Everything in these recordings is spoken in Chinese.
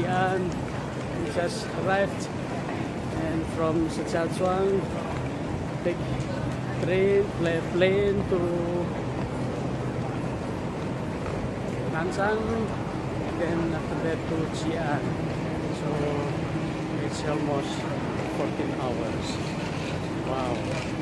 Ji'an. We just arrived, and from Shijiazhuang, take plane to Nanchang, and then after that to Ji'an. So it's almost 14 hours. Wow.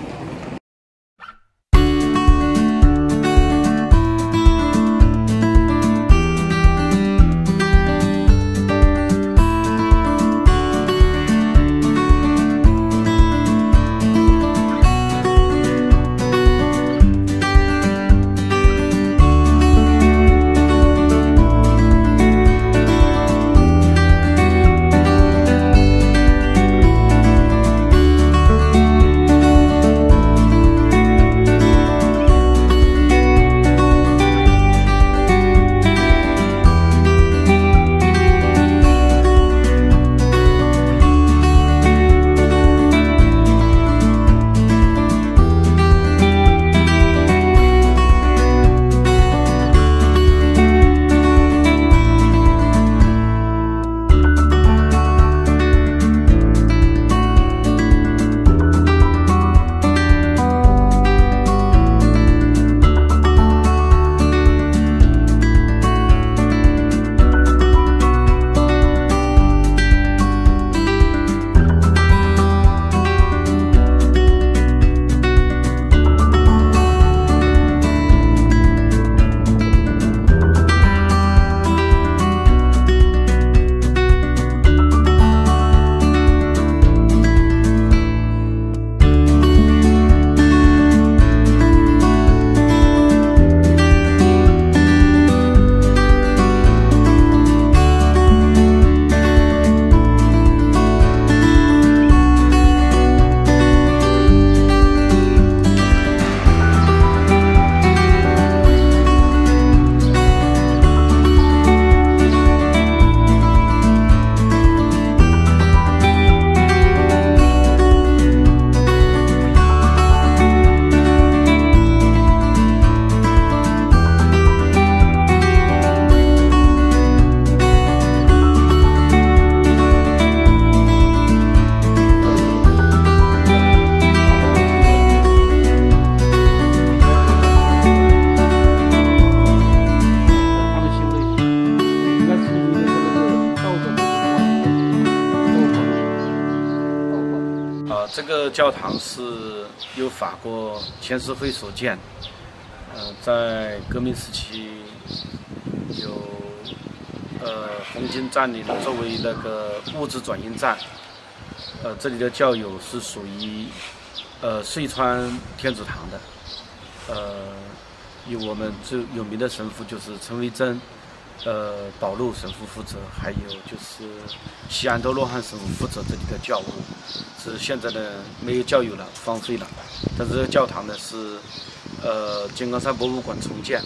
教堂是由法国前十会所建，在革命时期有红军占领作为那个物资转运站，这里的教友是属于遂川天主堂的，有我们最有名的神父就是陈维珍，保禄神父负责，还有就是西安多洛汉神父负责这里的教务，是现在的没有教友了，荒废了。但是这个教堂呢是，金刚山博物馆重建。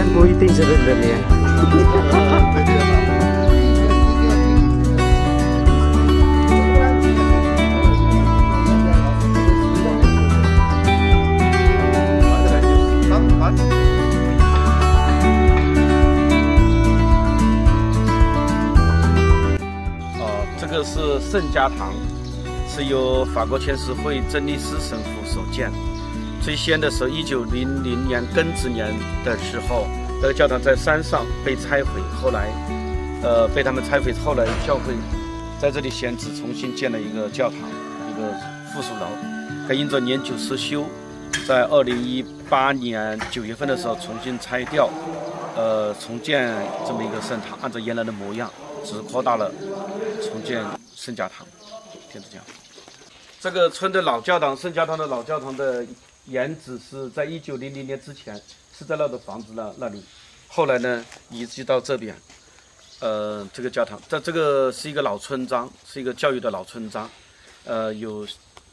人不一定是认得你。这个是圣家堂，是由法国全实会珍妮斯神父所建。 最先的时候，1900年庚子年的时候，那个教堂在山上被拆毁，后来，被他们拆毁，后来教会在这里选址重新建了一个教堂，一个附属楼。它因着年久失修，在2018年9月份的时候重新拆掉，重建这么一个圣堂，按照原来的模样，只是扩大了，重建圣家堂，天主教。这个村的老教堂，圣家堂的老教堂的 原址是在1900年之前是在那个房子那里，后来呢移居到这边，这个教堂，这个是一个老村庄，是一个教育的老村庄，有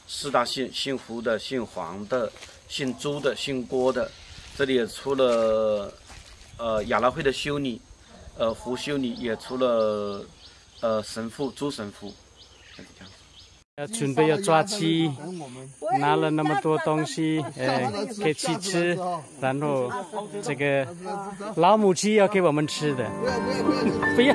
4大姓：姓胡的、姓黄的、姓朱的、姓郭的。这里也出了亚拉会的修女，胡修女也出了神父朱神父。 准备要抓鸡，拿了那么多东西，给鸡吃，然后这个老母鸡要给我们吃的，不要